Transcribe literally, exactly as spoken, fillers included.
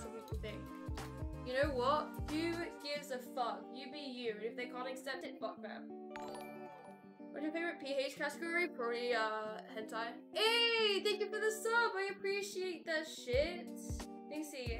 social people think. You know what? Who gives a fuck? You be you, and if they can't accept it, fuck them. What's your favorite P H category? Probably, uh, hentai. Hey, thank you for the sub! I appreciate that shit. Let me see.